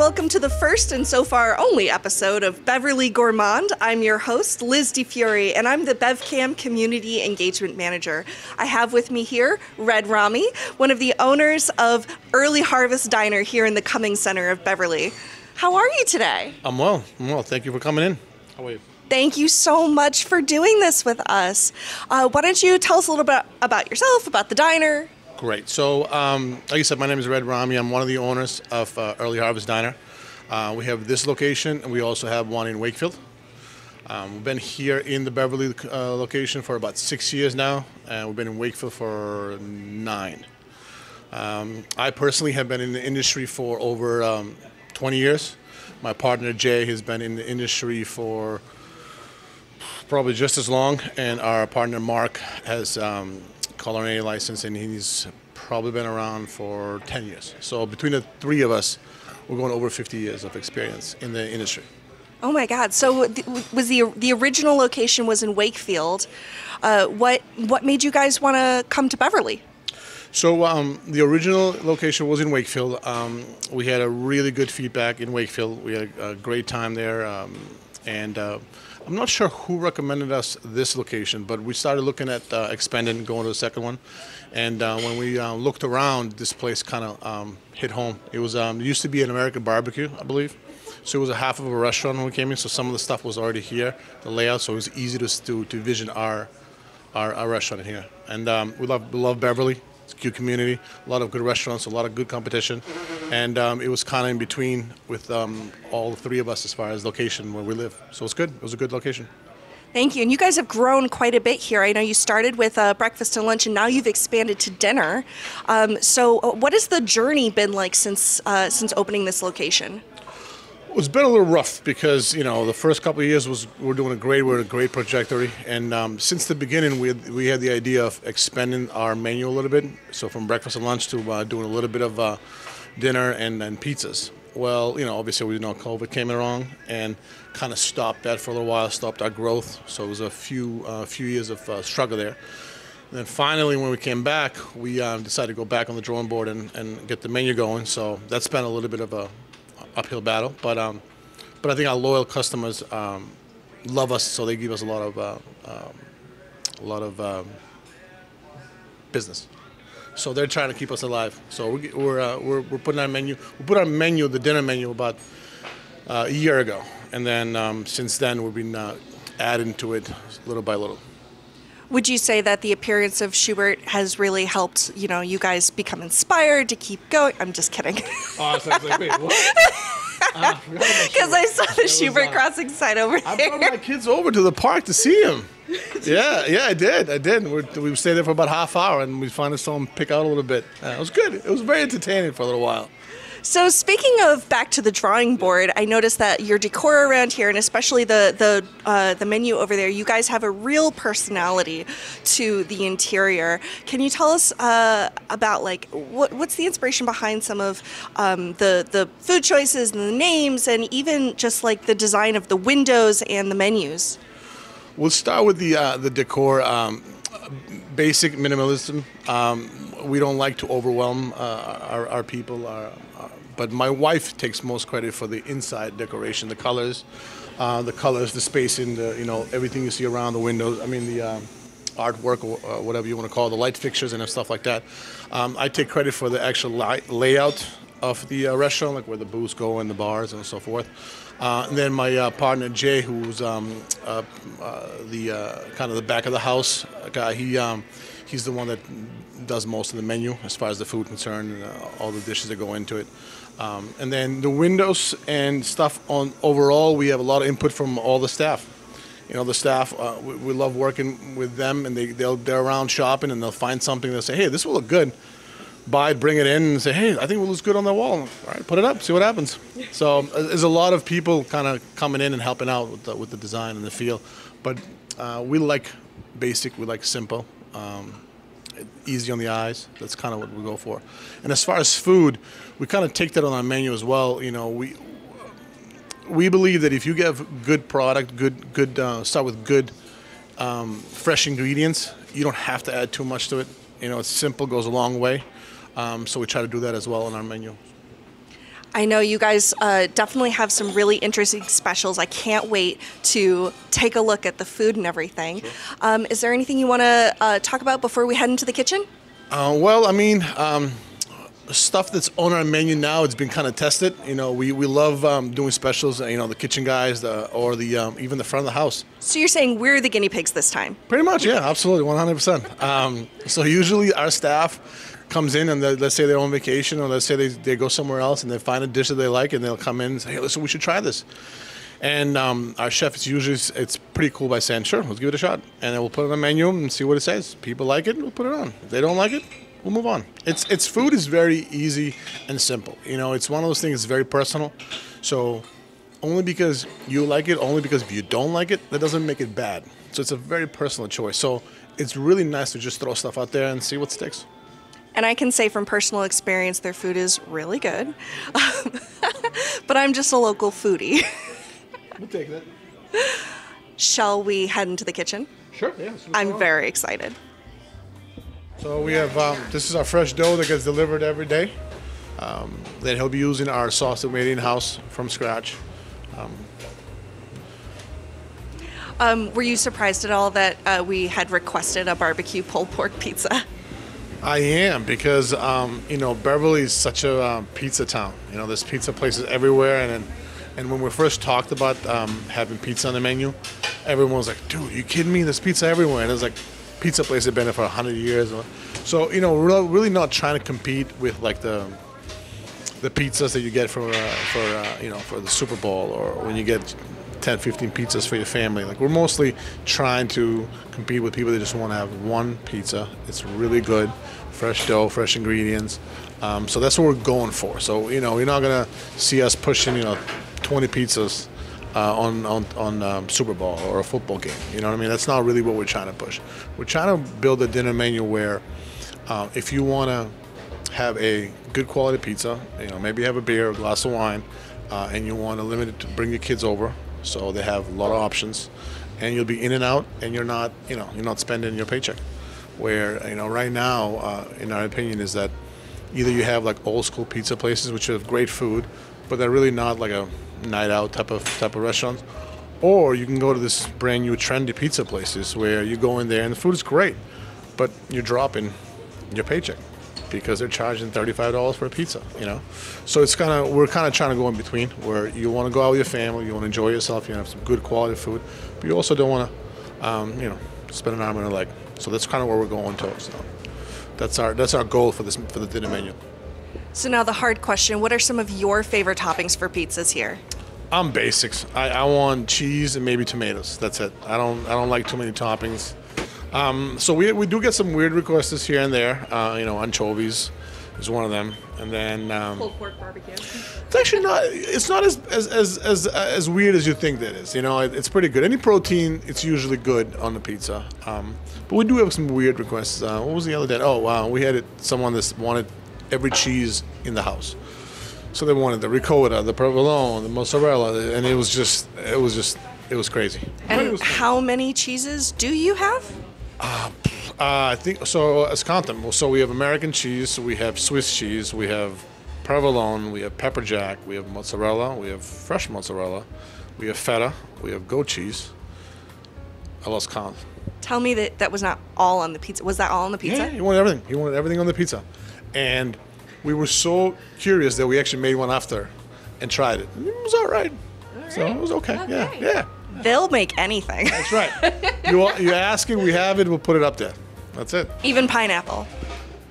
welcome to the first and so far only episode of Beverly Gourmand. I'm your host, Liz DiFiore, and I'm the BevCam Community Engagement Manager. I have with me here Red Rami, one of the owners of Early Harvest Diner here in the Cummings Center of Beverly. How are you today? I'm well. Thank you for coming in. How are you? Thank you so much for doing this with us. Why don't you tell us a little bit about yourself, about the diner? Great. So, like you said, my name is Red Rami. I'm one of the owners of Early Harvest Diner. We have this location, and we also have one in Wakefield. We've been here in the Beverly location for about 6 years now, and we've been in Wakefield for 9. I personally have been in the industry for over 20 years. My partner, Jay, has been in the industry for probably just as long, and our partner, Mark, has culinary license, and he's probably been around for 10 years. So between the three of us, we're going over 50 years of experience in the industry. Oh my God! So was the original location was in Wakefield. What made you guys want to come to Beverly? So the original location was in Wakefield. We had a really good feedback in Wakefield. We had a great time there, and I'm not sure who recommended us this location, but we started looking at expanding and going to the second one. And when we looked around, this place kind of hit home. It was used to be an American barbecue, I believe. So it was a half of a restaurant when we came in, so some of the stuff was already here, the layout, so it was easy to vision our restaurant here. And we love Beverly. It's a cute community, a lot of good restaurants, a lot of good competition. And it was kind of in between with all three of us as far as location where we live. So it's good. It was a good location. Thank you. And you guys have grown quite a bit here. I know you started with breakfast and lunch, and now you've expanded to dinner. So what has the journey been like since opening this location? It's been a little rough because, you know, the first couple of years we're doing a great trajectory, and since the beginning we had the idea of expanding our menu a little bit, so from breakfast and lunch to doing a little bit of dinner and pizzas. Well, you know, obviously we know COVID came along and kind of stopped that for a little while, stopped our growth, so it was a few years of struggle there. And then finally, when we came back, we decided to go back on the drawing board and get the menu going, so that's been a little bit of a uphill battle, but I think our loyal customers love us, so they give us a lot of business. So they're trying to keep us alive. So we're putting our menu. We put our menu, the dinner menu, about a year ago, and then since then we've been adding to it little by little. Would you say that the appearance of Schubert has really helped, you know, you guys become inspired to keep going? I'm just kidding. Oh, so I was like, wait, what? Because I saw the Schubert crossing sign over there. I brought my kids over to the park to see him. Yeah, I did. We stayed there for about half hour, and we finally saw him pick out a little bit. It was good. It was very entertaining for a little while. So speaking of back to the drawing board, I noticed that your decor around here, and especially the menu over there, you guys have a real personality to the interior. Can you tell us about, like, what's the inspiration behind some of the food choices and the names, and even just like the design of the windows and the menus? We'll start with the decor. Basic minimalism. We don't like to overwhelm our people, but my wife takes most credit for the inside decoration, the colors, the spacing, you know, everything you see around the windows. I mean, the artwork, or whatever you want to call it, the light fixtures and stuff like that. I take credit for the actual layout of the restaurant, like where the booths go and the bars and so forth. And then my partner Jay, who's kind of the back of the house guy, he's the one that does most of the menu as far as the food concerned, and all the dishes that go into it. And then the windows and stuff on overall, we have a lot of input from all the staff. You know, the staff, we love working with them, and they're around shopping, and they'll find something, they'll say, hey, this will look good. Buy it, bring it in, and say, hey, I think it looks good on the wall. All right, put it up, see what happens. So there's a lot of people kind of coming in and helping out with the design and the feel. But we like basic, we like simple, easy on the eyes. That's kind of what we go for. And as far as food, we kind of take that on our menu as well. You know, we believe that if you give good product, start with good fresh ingredients, you don't have to add too much to it. You know, it's simple, goes a long way. So we try to do that as well in our menu. I know you guys definitely have some really interesting specials. I can't wait to take a look at the food and everything. Sure. Is there anything you want to talk about before we head into the kitchen? Well, I mean, stuff that's on our menu now, it's been kind of tested. You know, we love doing specials, you know, the kitchen guys or even the front of the house. So you're saying we're the guinea pigs this time? Pretty much, yeah, absolutely, 100%. So usually our staff comes in and let's say they're on vacation or let's say they go somewhere else and they find a dish that they like and they'll come in and say, hey, listen, we should try this. And our chef is usually, it's pretty cool by saying, sure, let's give it a shot. And then we'll put it on the menu and see what it says. People like it, we'll put it on. If they don't like it, we'll move on. It's food is very easy and simple. You know, it's one of those things that's very personal. So only because you like it, only because if you don't like it, that doesn't make it bad. So it's a very personal choice. So it's really nice to just throw stuff out there and see what sticks. And I can say from personal experience, their food is really good. But I'm just a local foodie. We'll take that. Shall we head into the kitchen? Sure, yeah. I'm very excited. So we have, this is our fresh dough that gets delivered every day. Then he'll be using our sauce that we made in-house from scratch. Were you surprised at all that we had requested a barbecue pulled pork pizza? I am, because, you know, Beverly is such a pizza town. You know, there's pizza places everywhere. And when we first talked about having pizza on the menu, everyone was like, dude, you kidding me? There's pizza everywhere. And it's like, pizza place have been there for 100 years. So, you know, we're really not trying to compete with like the pizzas that you get for the Super Bowl or when you get 10, 15 pizzas for your family. Like, we're mostly trying to compete with people that just want to have one pizza. It's really good, fresh dough, fresh ingredients. So that's what we're going for. So, you know, you're not going to see us pushing, you know, 20 pizzas on Super Bowl or a football game. You know what I mean? That's not really what we're trying to push. We're trying to build a dinner menu where if you want to have a good quality pizza, you know, maybe have a beer, a glass of wine, and you want to limit it to bring your kids over so they have a lot of options, and you'll be in and out, and you're not, you know, you're not spending your paycheck. Where, you know, right now, in our opinion, is that either you have like old school pizza places which have great food, but they're really not like a night out type of restaurants, or you can go to this brand new trendy pizza places where you go in there and the food is great, but you're dropping your paycheck because they're charging $35 for a pizza, you know. So it's kind of, we're kind of trying to go in between where you want to go out with your family, you want to enjoy yourself, you want to have some good quality food, but you also don't want to, you know, spend an arm and a leg. So that's kind of where we're going towards. So that's our goal for the dinner menu. So now the hard question, what are some of your favorite toppings for pizzas here? I'm basics. I want cheese and maybe tomatoes. That's it. I don't like too many toppings. So we do get some weird requests here and there. You know, anchovies is one of them. And then pulled pork barbecue. It's actually not, it's not as weird as you think that is. You know, it's pretty good. Any protein, it's usually good on the pizza. But we do have some weird requests. What was the other day? Oh wow, we had someone that wanted every cheese in the house. So they wanted the ricotta, the provolone, the mozzarella, and it was crazy. And it was how many cheeses do you have? I think, so as content, so we have American cheese, we have Swiss cheese, we have provolone, we have pepper jack, we have mozzarella, we have fresh mozzarella, we have feta, we have goat cheese. I lost count. Tell me that was not all on the pizza. Was that all on the pizza? Yeah, he wanted everything. He wanted everything on the pizza. And we were so curious that we actually made one after and tried it. It was all right. So it was okay. Yeah. They'll make anything. That's right. You're asking, we have it, we'll put it up there. That's it. Even pineapple.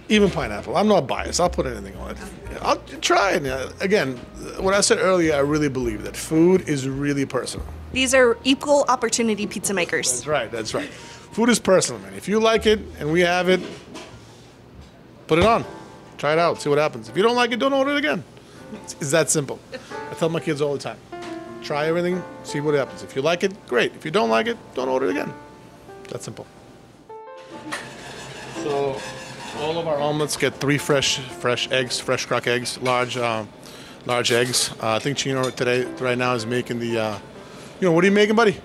Even pineapple. I'm not biased. I'll put anything on it. I'll try it. Again, what I said earlier, I really believe that food is really personal. These are equal opportunity pizza makers. That's right. That's right. Food is personal, man. If you like it and we have it, put it on. Try it out, see what happens. If you don't like it, don't order it again. It's that simple. I tell my kids all the time, try everything, see what happens. If you like it, great. If you don't like it, don't order it again. That simple. So all of our omelets get 3 fresh eggs, fresh cracked eggs, large eggs. I think Chino today, right now, is making the, you know, what are you making, buddy?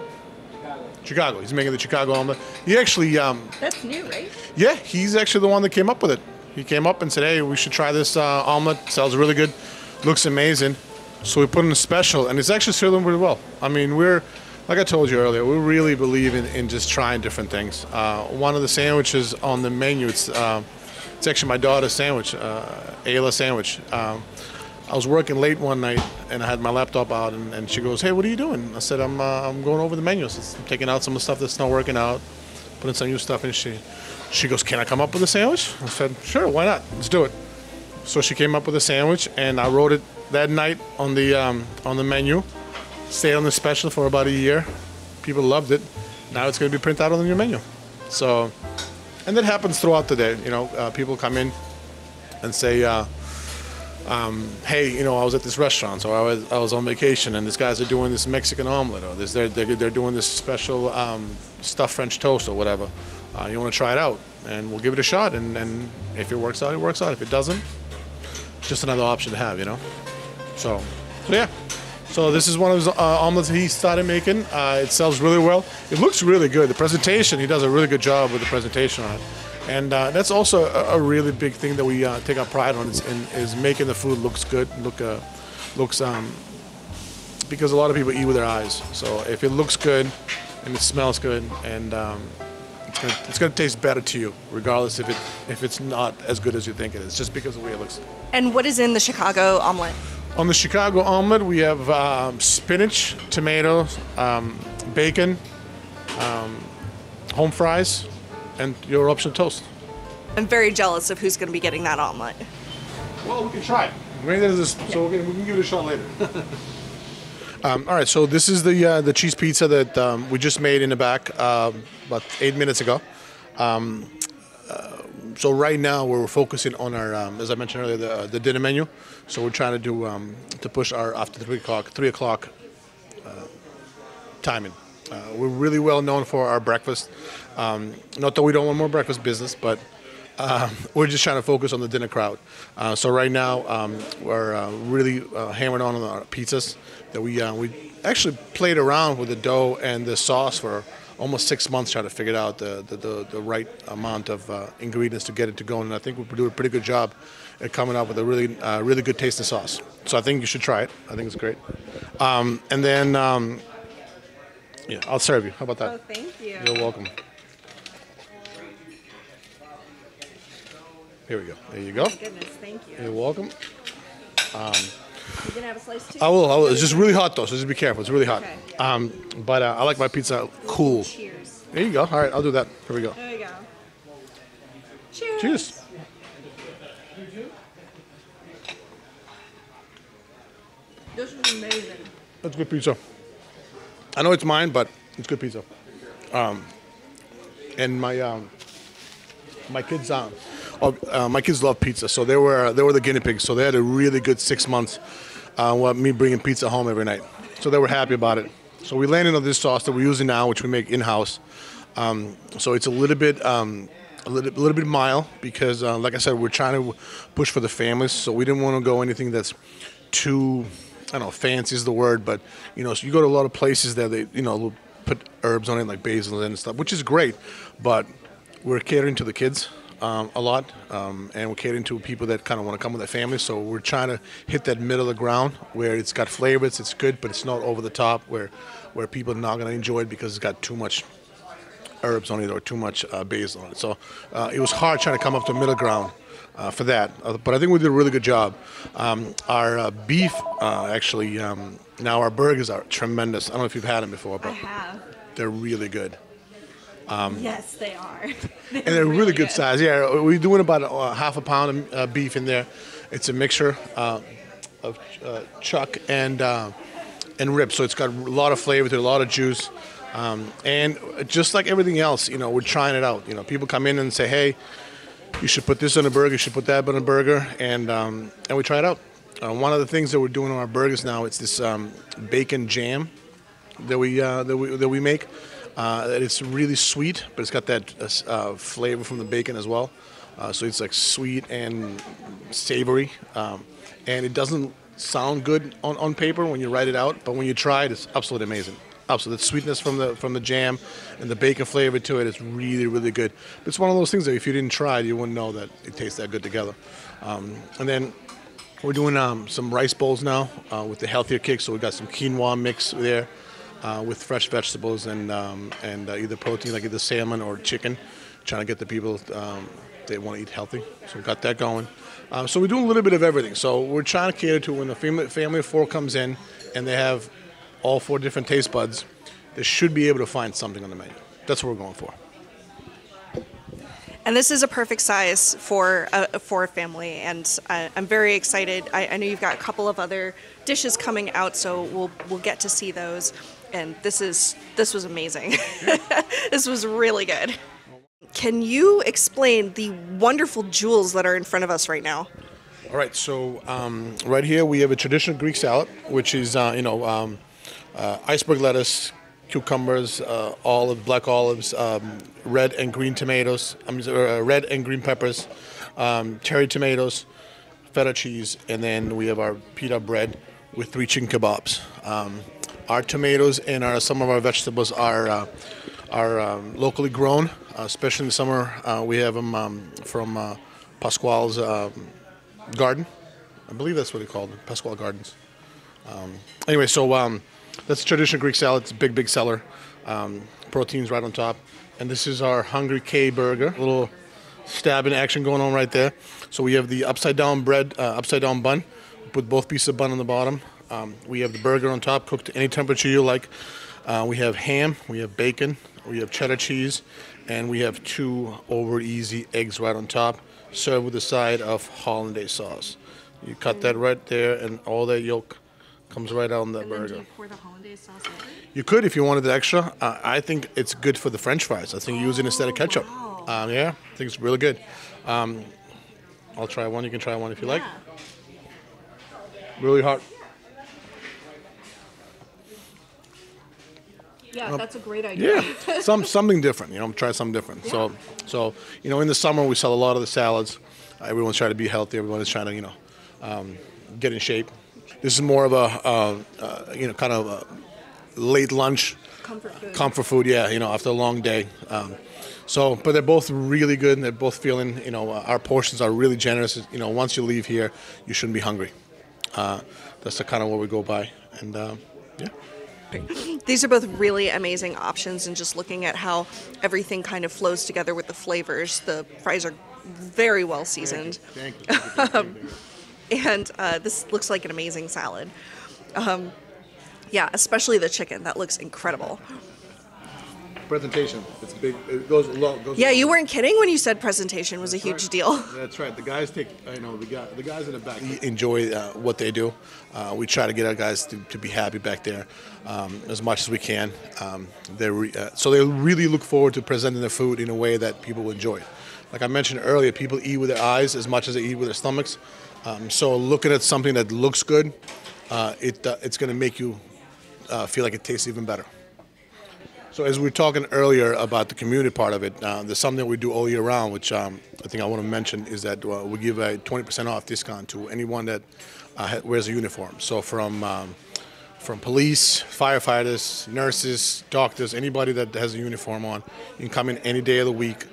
Chicago. He's making the Chicago omelet. He actually, that's new, right? Yeah, he's actually the one that came up with it. He came up and said, hey, we should try this omelet. Sounds really good. Looks amazing. So we put in a special, and it's actually served them really well. I mean, we're, like I told you earlier, we really believe in just trying different things. One of the sandwiches on the menu, it's actually my daughter's sandwich, Ayla sandwich. I was working late one night, and I had my laptop out, and she goes, "Hey, what are you doing?" I said, I'm going over the menus. I'm taking out some of the stuff that's not working out, putting some new stuff in. She goes, "Can I come up with a sandwich?" I said, "Sure, why not? Let's do it." So she came up with a sandwich, and I wrote it that night on the menu. Stayed on the special for about a year. People loved it. Now it's going to be printed out on the new menu. So, and that happens throughout the day. You know, people come in and say, "Hey, you know, I was at this restaurant, so I was on vacation, and these guys are doing this Mexican omelet, or this they're doing this special stuffed French toast, or whatever. You want to try it out, and we'll give it a shot. And if it works out, it works out. If it doesn't, just another option to have, you know." So yeah. So this is one of his omelets he started making. It sells really well. It looks really good. The presentation, he does a really good job with the presentation on it. And that's also a really big thing that we take our pride on, is making the food looks good, because a lot of people eat with their eyes. So if it looks good and it smells good, and it's going to taste better to you, regardless if it's not as good as you think it is, just because of the way it looks. And what is in the Chicago omelet? On the Chicago omelet, we have spinach, tomatoes, bacon, home fries, and your option of toast. I'm very jealous of who's going to be getting that omelet. Well, we can try it. So we can give it a shot later. All right, so this is the cheese pizza that we just made in the back about 8 minutes ago. So right now we're focusing on our, as I mentioned earlier, the dinner menu. So we're trying to do to push our after 3 o'clock timing. We're really well known for our breakfast. Not that we don't want more breakfast business, but we're just trying to focus on the dinner crowd. So right now we're really hammering on our pizzas. That we actually played around with the dough and the sauce for almost 6 months trying to figure out the right amount of ingredients to get it to go, and I think we do a pretty good job at coming up with a really really good tasting sauce. So I think you should try it. I think it's great. And then yeah, I'll serve you. How about that? Oh, thank you. You're welcome. Here we go. There you go. Oh my goodness, thank you. You're welcome. You gonna have a slice too? I will. It's just really hot though, so just be careful. It's really hot. Okay. But I like my pizza cool. Cheers. There you go. All right, I'll do that. Here we go. There we go. Cheers. Cheers. This is amazing. That's good pizza. I know it's mine, but it's good pizza. And my my kids my kids love pizza, so they were the guinea pigs. So they had a really good 6 months with me bringing pizza home every night. So they were happy about it. So we landed on this sauce that we're using now, which we make in-house. So it's a little bit mild because, like I said, we're trying to push for the families. So we didn't want to go anything that's too, I don't know, fancy is the word, but you know, so you go to a lot of places that they, you know, put herbs on it like basil and stuff, which is great, but we're catering to the kids. A lot, and we're catering to people that kind of want to come with their families. So we're trying to hit that middle of the ground where it's got flavors, it's good, but it's not over the top where people are not going to enjoy it because it's got too much herbs on it or too much basil on it. So it was hard trying to come up to middle ground for that, but I think we did a really good job. Our beef, actually, now our burgers are tremendous. I don't know if you've had them before, but I have. They're really good. Yes, they are. And they're really good size. Yeah, we're doing about half a pound of beef in there. It's a mixture of chuck and rib, so it's got a lot of flavor to it, a lot of juice. And just like everything else, you know, we're trying it out. You know, people come in and say, "Hey, you should put this on a burger. You should put that on a burger," and we try it out. One of the things that we're doing on our burgers now, it's this bacon jam that we make. It's really sweet, but it's got that flavor from the bacon as well. So it's like sweet and savory. And it doesn't sound good on paper when you write it out, but when you try it, it's absolutely amazing. Absolute sweetness from the jam and the bacon flavor to it is really, really good. But it's one of those things that if you didn't try it, you wouldn't know that it tastes that good together. And then We're doing some rice bowls now with the healthier kick. So we got some quinoa mix there with fresh vegetables and either protein like either salmon or chicken. Trying to get the people they want to eat healthy. So we got that going. So we do a little bit of everything. So we're trying to cater to when a family of four comes in and they have all four different taste buds, they should be able to find something on the menu. That's what we're going for. And this is a perfect size for a family, and I'm very excited. I know you've got a couple of other dishes coming out, so we'll get to see those. And this was amazing. This was really good. Can you explain the wonderful jewels that are in front of us right now? All right, so right here we have a traditional Greek salad, which is iceberg lettuce, cucumbers, black olives, red and green peppers, cherry tomatoes, feta cheese, and then we have our pita bread with 3 chicken kebabs. Our tomatoes and some of our vegetables are locally grown, especially in the summer. We have them from Pasquale's garden. I believe that's what they called it, Pasquale Gardens. Anyway, so that's a traditional Greek salad. It's a big, big seller. Protein's right on top. And this is our Hungry K burger. A little stab in action going on right there. So we have the upside-down bread, upside-down bun. We put both pieces of bun on the bottom. We have the burger on top, cooked to any temperature you like. We have ham, we have bacon, we have cheddar cheese, and we have 2 over-easy eggs right on top, served with a side of hollandaise sauce. You cut that right there, and all that yolk comes right out on the burger. Do you pour the hollandaise sauce over? You could if you wanted the extra. I think it's good for the French fries. I think you use it instead of ketchup. Wow. Yeah, I think it's really good. I'll try one. You can try one if you like. Really hot. Yeah, that's a great idea. Yeah, something different. You know, try something different. Yeah. So you know, in the summer we sell a lot of the salads. Everyone's trying to be healthy. Everyone is trying to get in shape. This is more of a kind of a late lunch comfort food. Yeah, you know, after a long day. But they're both really good, and they're both feeling. You know, our portions are really generous. You know, once you leave here, you shouldn't be hungry. That's the kind of what we go by, and yeah. These are both really amazing options, and just looking at how everything kind of flows together with the flavors. The fries are very well seasoned. Thank you. And this looks like an amazing salad. Yeah, especially the chicken. That looks incredible. Presentation. It's big. It goes long. Yeah, you weren't kidding when you said presentation was a huge deal. That's right. The guys take. I know the guys in the back enjoy what they do. We try to get our guys to be happy back there as much as we can. So they really look forward to presenting their food in a way that people enjoy. Like I mentioned earlier, people eat with their eyes as much as they eat with their stomachs. So looking at something that looks good, it's going to make you feel like it tastes even better. So as we were talking earlier about the community part of it, there's something we do all year round, which I think I want to mention, is that we give a 20% off discount to anyone that wears a uniform. So from police, firefighters, nurses, doctors, anybody that has a uniform on, you can come in any day of the week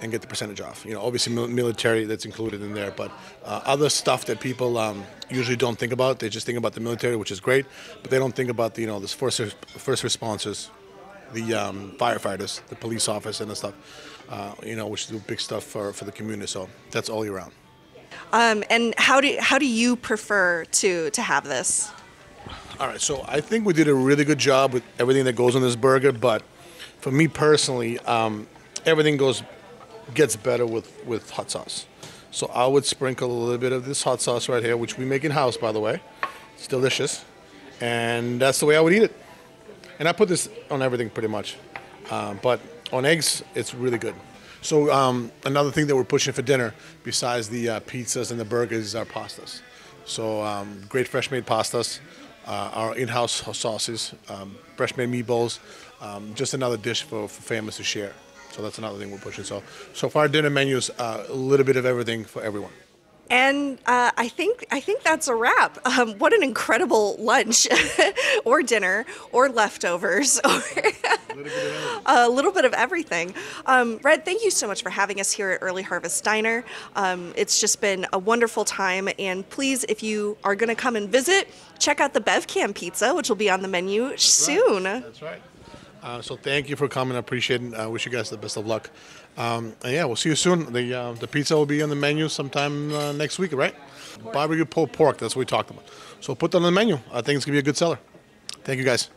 and get the percentage off. You know, obviously military, that's included in there, but other stuff that people usually don't think about. They just think about the military, which is great, but they don't think about the, you know, the first responders, the firefighters, the police office, and the stuff, you know, which do big stuff for the community. So that's all year round. And how do you prefer to have this? All right, so I think we did a really good job with everything that goes on this burger. But for me personally, everything gets better with hot sauce. So I would sprinkle a little bit of this hot sauce right here, which we make in house, by the way. It's delicious, and that's the way I would eat it. And I put this on everything pretty much, but on eggs, it's really good. So another thing that we're pushing for dinner, besides the pizzas and the burgers, is our pastas. So great fresh-made pastas, our in-house sauces, fresh-made meatballs, just another dish for families to share. So that's another thing we're pushing. So far, dinner menus, a little bit of everything for everyone. And I think that's a wrap. What an incredible lunch or dinner or leftovers or a little bit of everything. Red, thank you so much for having us here at Early Harvest Diner. It's just been a wonderful time. And please, if you are going to come and visit, check out the BevCam pizza, which will be on the menu soon. Right. That's right. So thank you for coming. I appreciate it. I wish you guys the best of luck. And yeah, we'll see you soon. The pizza will be on the menu sometime next week, right? Barbecue pulled pork. That's what we talked about. So put that on the menu. I think it's going to be a good seller. Thank you, guys.